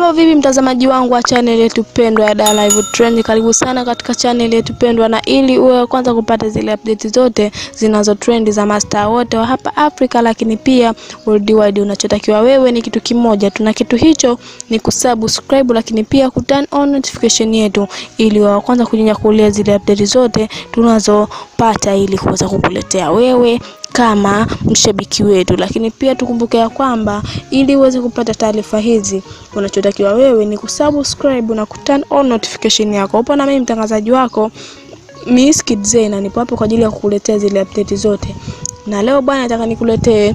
Mambo vipi mtazamaji wangu wa channel yetu pendwa ya Dar Live Trend, karibu sana katika channel yetu pendwa, na ili uwe kwanza kupata zile update zote zinazo trend za master wote wa hapa Afrika lakini pia worldwide, unachotakiwa wewe ni kitu kimoja tu, na kitu hicho ni kusubscribe lakini pia ku turn on notification yetu ili uwe kwanza kujinyakulia zile update zote tunazopata ili kuweza kukuletea wewe kama mshabiki wetu. Lakini pia tukumbuke ya kwamba ili uweze kupata taarifa hizi unachotakiwa wewe ni kusubscribe na kuturn on notification yako. Upo na mimi mtangazaji wako Miss Kidzena, nipo hapo kwa ajili ya kukuletea zile update zote. Na leo bwana nataka nikuletee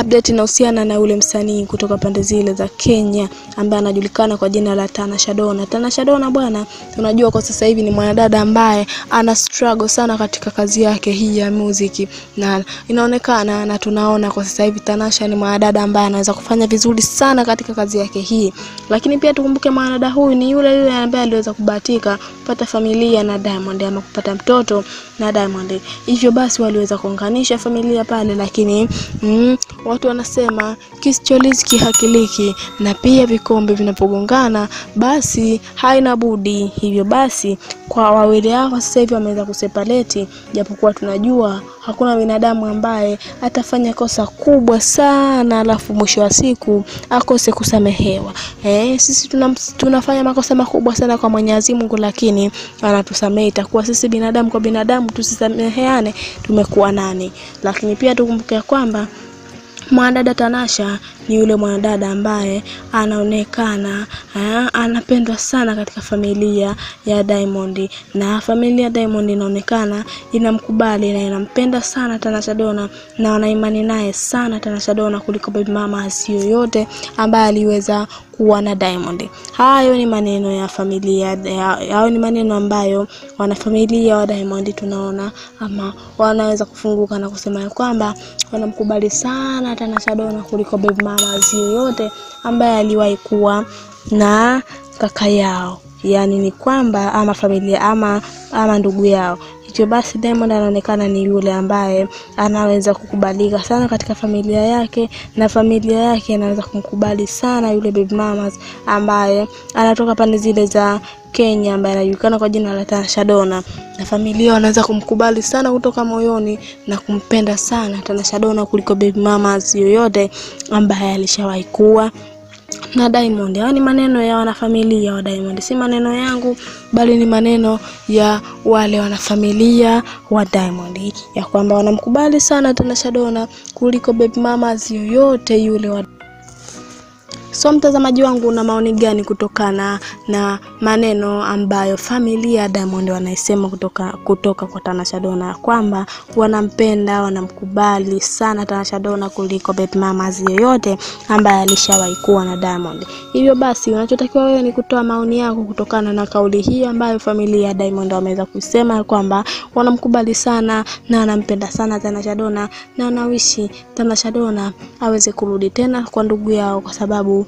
update inahusiana na ule msanii kutoka pande zile za Kenya ambaye anajulikana kwa jina la Tanasha Dona bwana, tunajua kwa sasa hivi ni mwanadada ambaye ana struggle sana katika kazi yake hii ya muziki, na inaonekana na tunaona kwa sasa hivi Tanasha ni mwanadada ambaye anaweza kufanya vizuri sana katika kazi yake hii. Lakini pia tukumbuke mwanadada huyu ni yule ambaye aliweza kubahatika kupata familia na Diamond, ama kupata mtoto na Diamond. Hivyo basi waliweza kuunganisha familia pale, lakini watu wanasema kisichoriziki hakiliki, na pia vikombe vinapogongana basi haina budi. Hivyo basi kwa wawili hao sasa hivi wameweza kuseparate, japokuwa tunajua hakuna binadamu ambaye atafanya kosa kubwa sana alafu mwisho wa siku akose kusamehewa. Sisi tunafanya makosa makubwa sana kwa Mwenyezi Mungu, lakini anatusamehe. Itakuwa sisi binadamu kwa binadamu tusisameheane, tumekuwa nani? Lakini pia tukumbuke kwamba mwanadada Tanasha ni yule mwanadada ambaye anaonekana anapendwa sana katika familia ya Diamond, na familia ya Diamond inaonekana inamkubali na inampenda sana Tanasha Dona, na wana imani naye sana Tanasha Dona kuliko baby mama asiyoyote ambaye aliweza kuwa na Diamond. Hayo ni maneno ya familia, hayo ni maneno ambayo wana familia wa Diamond tunaona ama wanaweza kufunguka na kusema kwamba wanamkubali sana Tanasha Dona kuliko baby mama asiyoyote ambaye aliwahi kuwa na kaka yao, yani ni kwamba ama familia ama ndugu yao. Hivyo basi Diamond anaonekana ni yule ambaye anaweza kukubalika sana katika familia yake, na familia yake anaweza kumkubali sana yule baby mama ambaye anatoka pande zile za Kenya ambaye anajulikana kwa jina la Tanasha Dona, na familia wanaweza kumkubali sana kutoka moyoni na kumpenda sana Tanasha Dona kuliko baby mama yoyote ambaye alishawahi kuwa na Diamond. Hayo ni maneno ya wanafamilia wa Diamond, si maneno yangu bali ni maneno ya wale wanafamilia wa Diamond, ya kwamba wanamkubali sana Tanasha Dona kuliko baby mama yoyote yule wa. So mtazamaji wangu, una maoni gani kutokana na maneno ambayo familia ya Diamond wanaisema kutoka kwa Tanasha Dona, kwamba wanampenda, wanamkubali sana Tanasha Dona kuliko baby mama yoyote ambaye alishawahi kuwa na Diamond? Hivyo basi unachotakiwa wewe ni kutoa maoni yako kutokana na kauli hii ambayo familia ya Diamond wameweza kusema kwamba wanamkubali sana na wanampenda sana Tanasha Dona, na wanawishi Tanasha Dona aweze kurudi tena kwa ndugu yao, kwa sababu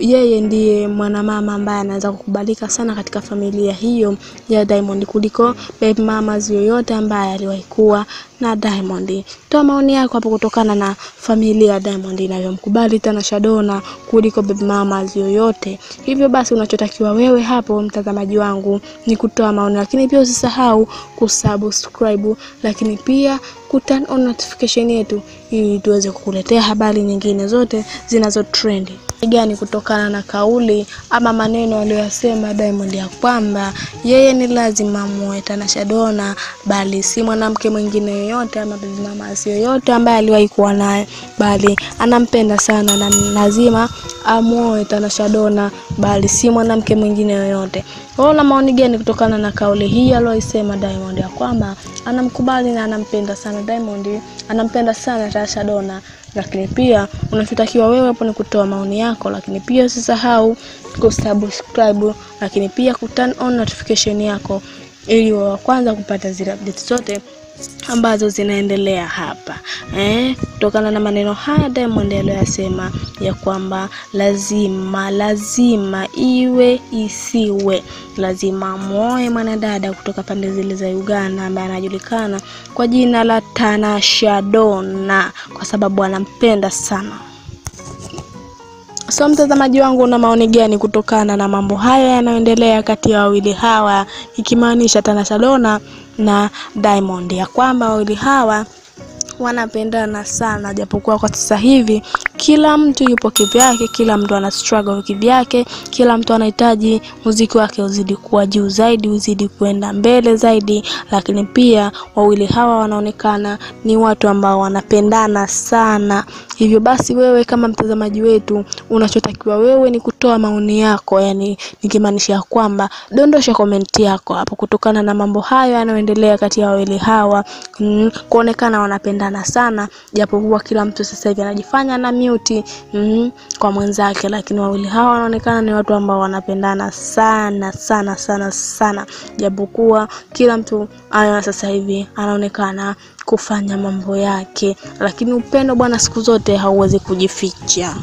yeye ndiye mwanamama ambaye anaweza kukubalika sana katika familia hiyo ya Diamond kuliko baby mama yoyote ambaye aliwahi kuwa na Diamond. Toa maoni yako hapo kutokana na familia ya Diamond inavyomkubali Tanasha Dona kuliko baby mama yoyote. Hivyo basi unachotakiwa wewe hapo mtazamaji wangu ni kutoa maoni, lakini pia usisahau kusubscribe lakini pia ku turn on notification yetu ili tuweze kukuletea habari nyingine zote zinazo trend. Gani kutokana na kauli ama maneno aliyosema Diamond ya kwamba yeye ni lazima muoe Tanasha Dona, bali si mwanamke mwingine yoyote ama baby mama yoyote ambaye aliwahi kuwa naye, bali anampenda sana na lazima amuoe Tanasha Dona, bali si mwanamke mwingine yoyote. Ona maoni gani kutokana na kauli hii aliyosema Diamond ya kwamba anamkubali na anampenda sana Diamond, anampenda sana Tanasha Dona. Lakini pia unachotakiwa wewe hapo ni kutoa maoni yako, lakini pia usisahau kusubscribe lakini pia ku turn on notification yako ili wa kwanza kupata zile updates zote ambazo zinaendelea hapa. Kutokana na maneno haya Diamond aliyosema ya kwamba lazima iwe isiwe, lazima muoe mwanadada kutoka pande zile za Uganda ambaye anajulikana kwa jina la Tanasha Dona kwa sababu anampenda sana. So mtazamaji wangu, una maoni gani kutokana na mambo haya yanayoendelea kati ya wawili hawa, ikimaanisha Tanasha Donna na Diamond, ya kwamba wawili hawa wanapendana sana, japokuwa kwa sasa hivi kila mtu yupo kivyake, kila mtu ana struggle kivyake, kila mtu anahitaji muziki wake uzidi kuwa juu zaidi, uzidi kuenda mbele zaidi, lakini pia wawili hawa wanaonekana ni watu ambao wanapendana sana. Hivyo basi wewe kama mtazamaji wetu, unachotakiwa wewe ni kutoa maoni yako, yani nikimaanisha kwamba dondosha komenti yako hapo kutokana na mambo hayo yanayoendelea kati ya wawili hawa, kuonekana wanapendana sana, japokuwa kila mtu sasa hivi anajifanya na mute kwa mwenzake, lakini wawili hawa wanaonekana ni watu ambao wanapendana sana sana sana sana, japokuwa kila mtu ayo sasa hivi anaonekana kufanya mambo yake, lakini upendo bwana siku zote hauwezi kujificha.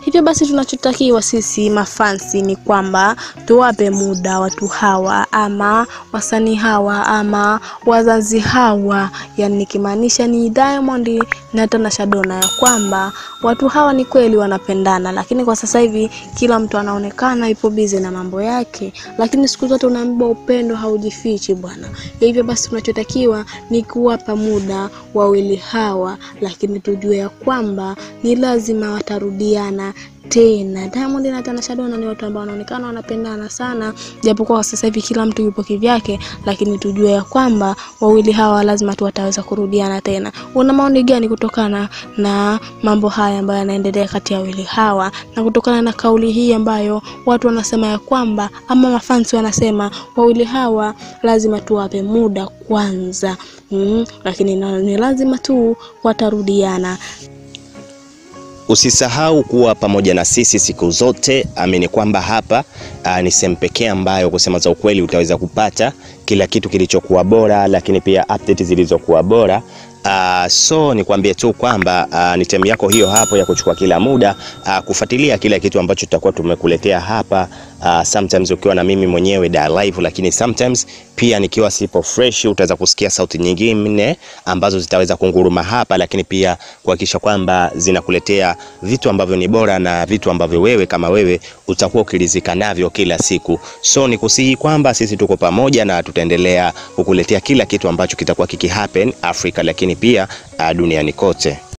Hivyo basi tunachotakiwa sisi mafansi ni kwamba tuwape muda watu hawa, ama wasanii hawa, ama wazazi hawa, yani kimaanisha ni Diamond na Tanasha Donna, ya kwamba watu hawa ni kweli wanapendana, lakini kwa sasa hivi kila mtu anaonekana ipo busy na mambo yake, lakini siku zote unaambiwa upendo haujifichi bwana. Hivyo basi tunachotakiwa ni kuwapa muda wawili hawa, lakini tujue ya kwamba ni lazima watarudiana tena. Diamond na Tanasha Donna ni watu ambao wanaonekana wanapendana sana, japokuwa sasa hivi kila mtu yupo kivyake, lakini tujue ya kwamba wawili hawa lazima tu wataweza kurudiana tena. Una maoni gani kutokana na mambo haya ambayo yanaendelea kati ya wawili hawa, na kutokana na kauli hii ambayo watu wanasema ya kwamba, ama mafansi wanasema wawili hawa lazima tuwape muda kwanza, lakini ni lazima tu watarudiana? Usisahau kuwa pamoja na sisi siku zote. Amini kwamba hapa ni sehemu pekee ambayo kusema za ukweli utaweza kupata kila kitu kilichokuwa bora, lakini pia update zilizokuwa bora. So ni kuambia tu kwamba ni time yako hiyo hapo ya kuchukua kila muda kufuatilia kila kitu ambacho tutakuwa tumekuletea hapa, sometimes ukiwa na mimi mwenyewe da live, lakini sometimes pia nikiwa sipo fresh, utaweza kusikia sauti nyingine ambazo zitaweza kunguruma hapa, lakini pia kuhakikisha kwamba zinakuletea vitu ambavyo ni bora na vitu ambavyo wewe kama wewe utakuwa ukiridhika navyo kila siku. So nikusihi kwamba sisi tuko pamoja na tutaendelea kukuletea kila kitu ambacho kitakuwa kiki happen Africa, lakini pia duniani kote.